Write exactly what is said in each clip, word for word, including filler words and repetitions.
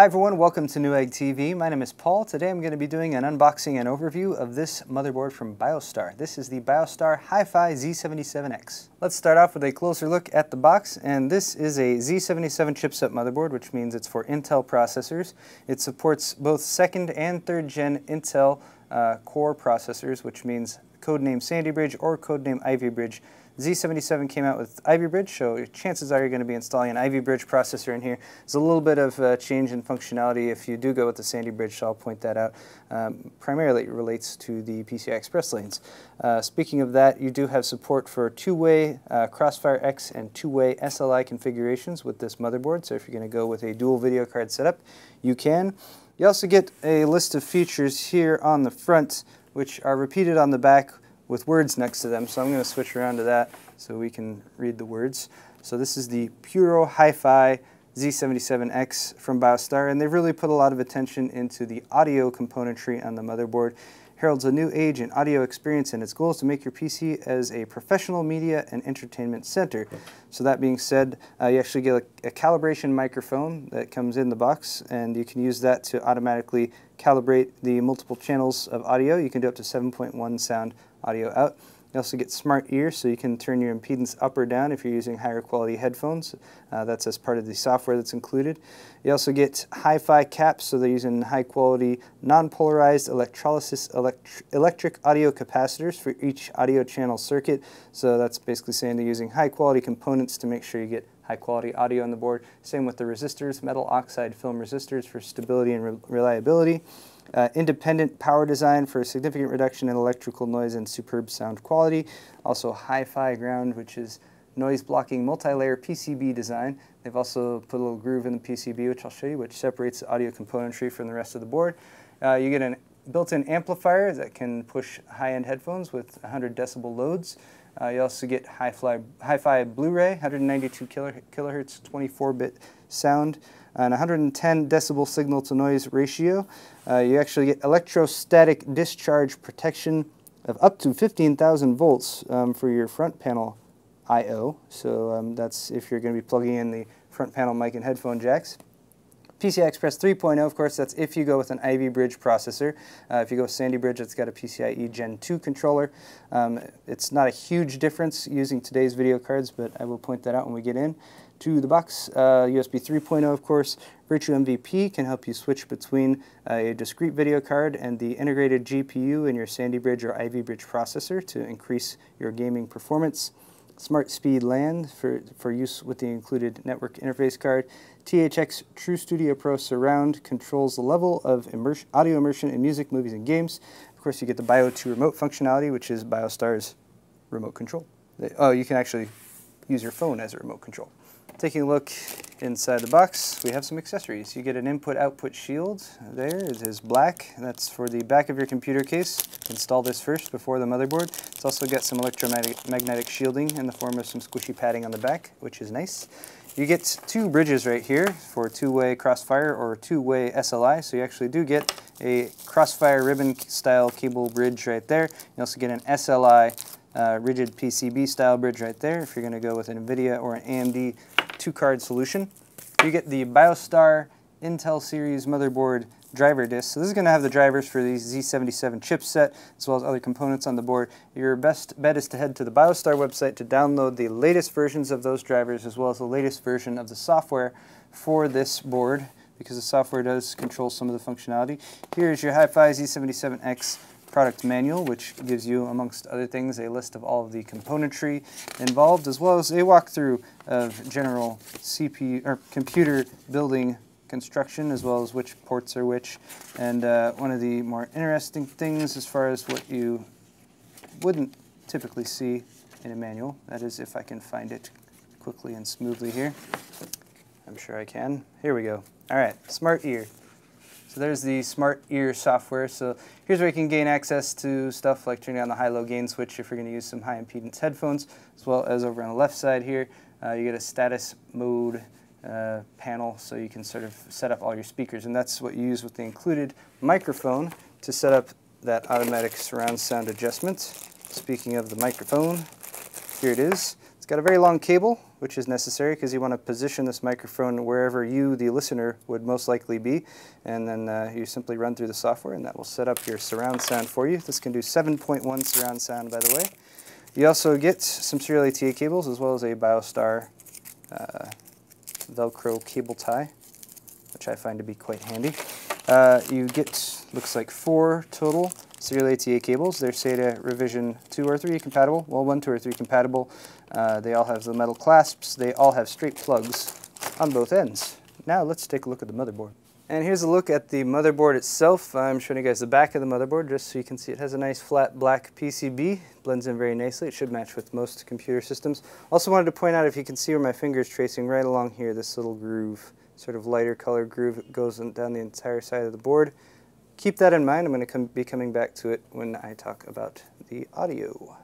Hi everyone, welcome to Newegg T V. My name is Paul. Today I'm going to be doing an unboxing and overview of this motherboard from Biostar. This is the Biostar Hi-Fi Z seventy-seven X. Let's start off with a closer look at the box, and this is a Z seventy-seven chipset motherboard, which means it's for Intel processors. It supports both second and third gen Intel uh, core processors, which means codename Sandy Bridge or codename Ivy Bridge. Z seventy-seven came out with Ivy Bridge, so chances are you're going to be installing an Ivy Bridge processor in here. There's a little bit of uh, change in functionality if you do go with the Sandy Bridge, so I'll point that out. Um, primarily it relates to the P C I Express lanes. Uh, speaking of that, you do have support for two-way uh, Crossfire X and two-way S L I configurations with this motherboard, so if you're going to go with a dual video card setup, you can. You also get a list of features here on the front, which are repeated on the back with words next to them, so I'm going to switch around to that so we can read the words. So this is the Puro Hi-Fi Z seventy-seven X from Biostar, and they've really put a lot of attention into the audio componentry on the motherboard. Heralds a new age in audio experience, and its goal is to make your P C as a professional media and entertainment center. So that being said, uh, you actually get a, a calibration microphone that comes in the box, and you can use that to automatically calibrate the multiple channels of audio. You can do up to seven point one sound audio out. You also get smart ear, so you can turn your impedance up or down if you're using higher quality headphones. Uh, that's as part of the software that's included. You also get hi-fi caps, so they're using high quality non-polarized electrolysis elect electric audio capacitors for each audio channel circuit. So that's basically saying they're using high quality components to make sure you get high quality audio on the board. Same with the resistors, metal oxide film resistors for stability and re reliability. Uh, independent power design for a significant reduction in electrical noise and superb sound quality. Also hi-fi ground, which is noise blocking multi-layer P C B design. They've also put a little groove in the P C B, which I'll show you, which separates the audio componentry from the rest of the board. Uh, you get a built-in amplifier that can push high-end headphones with one hundred decibel loads. Uh, you also get hi-fi hi-fi Blu-ray, one hundred ninety-two kilohertz, twenty-four bit sound, and one hundred ten decibel signal-to-noise ratio. Uh, you actually get electrostatic discharge protection of up to fifteen thousand volts um, for your front panel I O. So um, that's if you're going to be plugging in the front panel mic and headphone jacks. P C I Express three point oh, of course, that's if you go with an Ivy Bridge processor. Uh, if you go with Sandy Bridge, it's got a PCIe Gen two controller. Um, it's not a huge difference using today's video cards, but I will point that out when we get in to the box. Uh, U S B three point oh, of course. Virtual M V P can help you switch between uh, a discrete video card and the integrated G P U in your Sandy Bridge or Ivy Bridge processor to increase your gaming performance. Smart Speed LAN for, for use with the included network interface card. T H X True Studio Pro Surround controls the level of immersion, audio immersion in music, movies, and games. Of course, you get the Bio two remote functionality, which is Biostar's remote control. They, oh, you can actually use your phone as a remote control. Taking a look inside the box, we have some accessories. You get an input-output shield there. It is black. That's for the back of your computer case. Install this first before the motherboard. It's also got some electromagnetic shielding in the form of some squishy padding on the back, which is nice. You get two bridges right here for two-way Crossfire or two-way S L I, so you actually do get a Crossfire ribbon-style cable bridge right there. You also get an S L I uh, rigid P C B-style bridge right there if you're going to go with an NVIDIA or an A M D two-card solution. You get the Biostar Intel Series motherboard driver disc. So this is going to have the drivers for the Z seventy-seven chipset as well as other components on the board. Your best bet is to head to the Biostar website to download the latest versions of those drivers as well as the latest version of the software for this board, because the software does control some of the functionality. Here's your Hi-Fi Z seventy-seven X product manual, which gives you, amongst other things, a list of all of the componentry involved, as well as a walkthrough of general C P U or computer building construction, as well as which ports are which. And uh, one of the more interesting things, as far as what you wouldn't typically see in a manual, that is, if I can find it quickly and smoothly here. I'm sure I can. Here we go. All right, Smart Ear. So there's the Smart Ear software. So here's where you can gain access to stuff like turning on the high-low gain switch if you're going to use some high impedance headphones, as well as over on the left side here, uh, you get a status mode uh, panel, so you can sort of set up all your speakers. And that's what you use with the included microphone to set up that automatic surround sound adjustment. Speaking of the microphone, here it is. got a very long cable, which is necessary because you want to position this microphone wherever you, the listener, would most likely be. And then uh, you simply run through the software and that will set up your surround sound for you. This can do seven point one surround sound, by the way. You also get some serial A T A cables as well as a Biostar uh, Velcro cable tie, which I find to be quite handy. Uh, you get, looks like, four total serial A T A cables. They're SATA revision two or three compatible. Well, one, two, or three compatible. Uh, they all have the metal clasps. They all have straight plugs on both ends. Now let's take a look at the motherboard. And here's a look at the motherboard itself. I'm showing you guys the back of the motherboard just so you can see it has a nice flat black P C B. Blends in very nicely. It should match with most computer systems. Also wanted to point out, if you can see where my finger's tracing right along here, this little groove, sort of lighter color groove, it goes down the entire side of the board. Keep that in mind. I'm going to come, be coming back to it when I talk about the audio.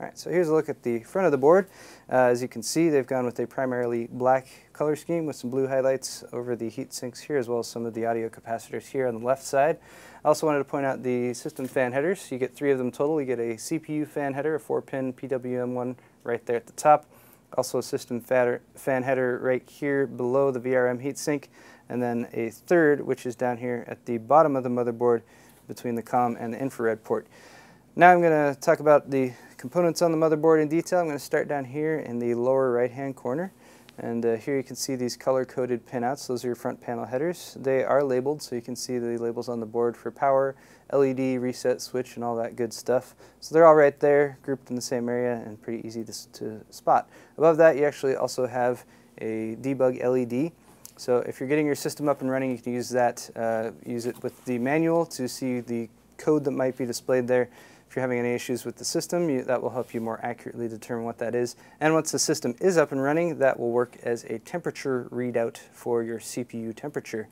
All right, so here's a look at the front of the board. Uh, as you can see, they've gone with a primarily black color scheme with some blue highlights over the heat sinks here, as well as some of the audio capacitors here on the left side. I also wanted to point out the system fan headers. You get three of them total. You get a C P U fan header, a four pin P W M one right there at the top. Also a system fan header right here below the V R M heatsink, and then a third, which is down here at the bottom of the motherboard between the comm and the infrared port. Now I'm going to talk about the components on the motherboard in detail. I'm going to start down here in the lower right-hand corner. And uh, here you can see these color-coded pinouts. Those are your front panel headers. They are labeled, so you can see the labels on the board for power, L E D, reset, switch, and all that good stuff. So they're all right there, grouped in the same area, and pretty easy to, to spot. Above that, you actually also have a debug L E D. So if you're getting your system up and running, you can use that, uh, use it with the manual to see the code that might be displayed there. If you're having any issues with the system, you, that will help you more accurately determine what that is. And once the system is up and running, that will work as a temperature readout for your C P U temperature.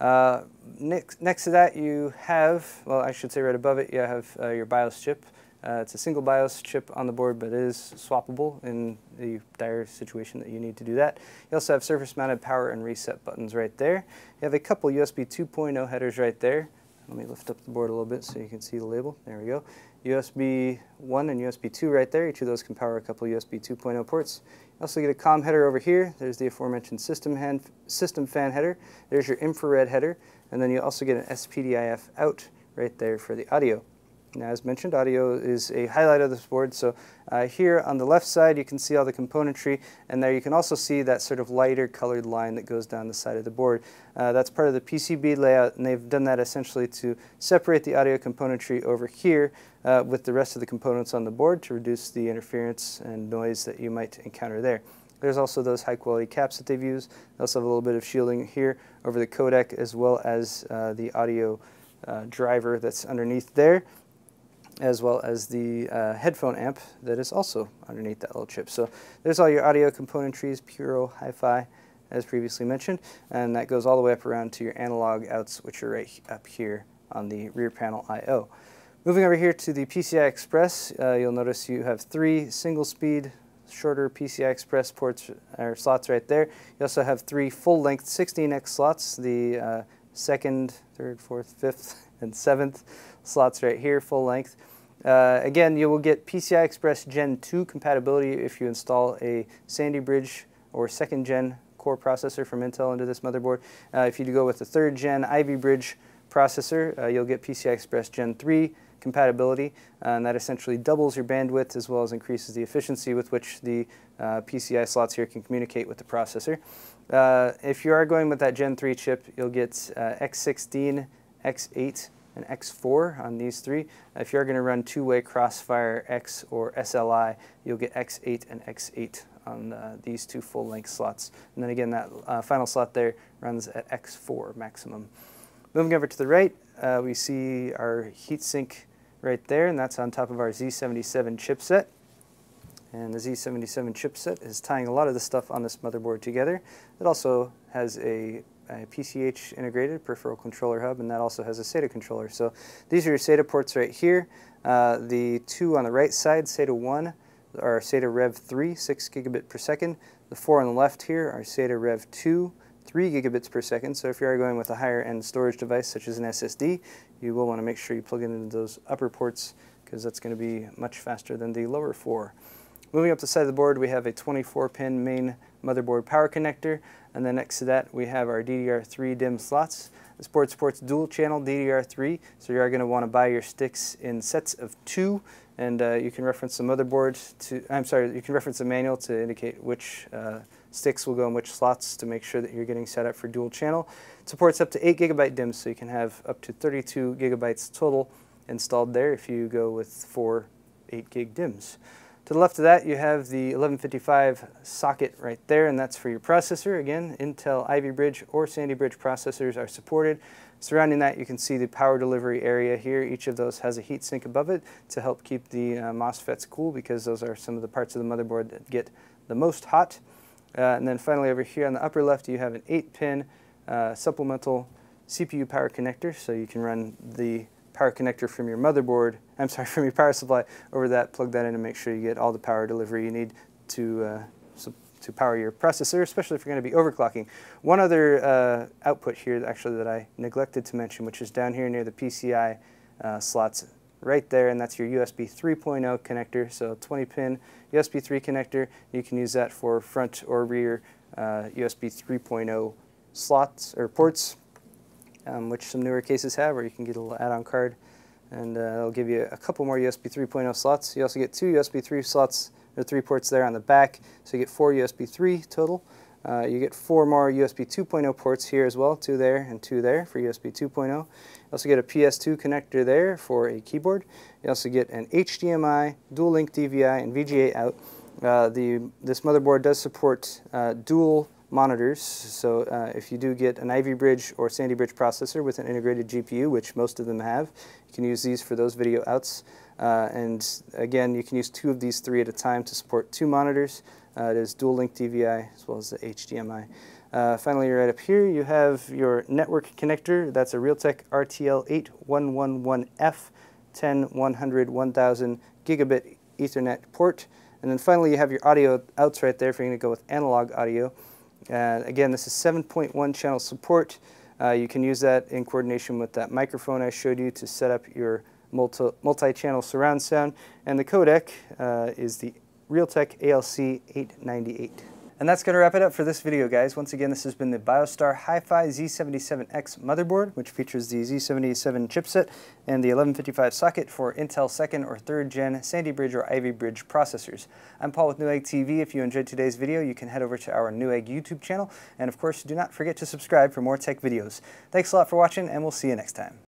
Uh, next, next to that, you have, well, I should say right above it, you have uh, your BIOS chip. Uh, it's a single BIOS chip on the board, but it is swappable in the dire situation that you need to do that. You also have surface-mounted power and reset buttons right there. You have a couple U S B two point oh headers right there. Let me lift up the board a little bit so you can see the label. There we go. U S B one and U S B two right there. Each of those can power a couple U S B two point oh ports. You also get a comm header over here. There's the aforementioned system, hand, system fan header. There's your infrared header. And then you also get an S P D I F out right there for the audio. Now, as mentioned, audio is a highlight of this board. So uh, here on the left side, you can see all the componentry. And there you can also see that sort of lighter colored line that goes down the side of the board. Uh, that's part of the P C B layout. And they've done that essentially to separate the audio componentry over here uh, with the rest of the components on the board to reduce the interference and noise that you might encounter there. There's also those high-quality caps that they've used. They also have a little bit of shielding here over the codec, as well as uh, the audio uh, driver that's underneath there, as well as the uh, headphone amp that is also underneath that little chip. So there's all your audio componentries, Puro, Hi-Fi, as previously mentioned, and that goes all the way up around to your analog outs, which are right up here on the rear panel I O. Moving over here to the P C I Express, uh, you'll notice you have three single-speed, shorter P C I Express ports or slots right there. You also have three full-length sixteen X slots, the uh, second, third, fourth, fifth, and seventh slots right here, full length. Uh, again, you will get P C I Express Gen two compatibility if you install a Sandy Bridge or second gen core processor from Intel into this motherboard. Uh, if you do go with the third gen Ivy Bridge processor, uh, you'll get P C I Express Gen three compatibility, uh, and that essentially doubles your bandwidth as well as increases the efficiency with which the uh, P C I slots here can communicate with the processor. Uh, if you are going with that Gen three chip, you'll get uh, X sixteen, X eight, and X four on these three. If you're going to run two-way Crossfire X or S L I, you'll get X eight and X eight on uh, these two full-length slots. And then again, that uh, final slot there runs at X four maximum. Moving over to the right, uh, we see our heatsink right there, and that's on top of our Z seventy-seven chipset. And the Z seventy-seven chipset is tying a lot of the stuff on this motherboard together. It also has a a P C H integrated peripheral controller hub, and that also has a SATA controller. So these are your SATA ports right here. Uh, the two on the right side, SATA one, are SATA Rev three, six gigabit per second. The four on the left here are SATA Rev two, three gigabits per second. So if you are going with a higher end storage device such as an S S D, you will want to make sure you plug it into those upper ports, because that's going to be much faster than the lower four. Moving up the side of the board, we have a twenty-four pin main motherboard power connector, and then next to that we have our D D R three DIMM slots. This board supports dual channel D D R three, so you are going to want to buy your sticks in sets of two, and uh, you can reference the motherboard to, I'm sorry, you can reference the manual to indicate which uh, sticks will go in which slots to make sure that you're getting set up for dual channel. It supports up to eight gigabyte DIMMs, so you can have up to thirty-two gigabytes total installed there if you go with four eight gig DIMMs. To the left of that, you have the eleven fifty-five socket right there, and that's for your processor. Again, Intel Ivy Bridge or Sandy Bridge processors are supported. Surrounding that, you can see the power delivery area here. Each of those has a heat sink above it to help keep the uh, MOSFETs cool, because those are some of the parts of the motherboard that get the most hot. Uh, and then finally over here on the upper left, you have an eight pin uh, supplemental C P U power connector, so you can run the power connector from your motherboard, I'm sorry, from your power supply over that, plug that in and make sure you get all the power delivery you need to, uh, so, to power your processor, especially if you're going to be overclocking. One other uh, output here actually that I neglected to mention, which is down here near the P C I uh, slots right there, and that's your U S B three point oh connector, so twenty pin U S B three connector. You can use that for front or rear uh, U S B three point oh slots or ports. Um, which some newer cases have, or you can get a little add-on card, and uh, it'll give you a couple more U S B three point oh slots. You also get two U S B three slots, or three ports there on the back, so you get four U S B three total. Uh, you get four more U S B two point oh ports here as well, two there and two there for U S B two point oh. You also get a P S two connector there for a keyboard. You also get an H D M I, dual link D V I, and V G A out. Uh, the, this motherboard does support uh, dual monitors, so uh, if you do get an Ivy Bridge or Sandy Bridge processor with an integrated G P U, which most of them have, you can use these for those video outs. Uh, and again, you can use two of these three at a time to support two monitors. Uh, it is dual link D V I as well as the H D M I. Uh, finally, right up here, you have your network connector. That's a Realtek R T L eight one one one F ten, one hundred, one thousand gigabit Ethernet port. And then finally, you have your audio outs right there if you're going to go with analog audio. And uh, again, this is seven point one channel support. Uh, you can use that in coordination with that microphone I showed you to set up your multi multi-channel surround sound. And the codec uh, is the Realtek A L C eight ninety-eight. And that's going to wrap it up for this video, guys. Once again, this has been the Biostar Hi-Fi Z seventy-seven X motherboard, which features the Z seventy-seven chipset and the eleven fifty-five socket for Intel second or third gen Sandy Bridge or Ivy Bridge processors. I'm Paul with Newegg T V. If you enjoyed today's video, you can head over to our Newegg YouTube channel. And of course, do not forget to subscribe for more tech videos. Thanks a lot for watching, and we'll see you next time.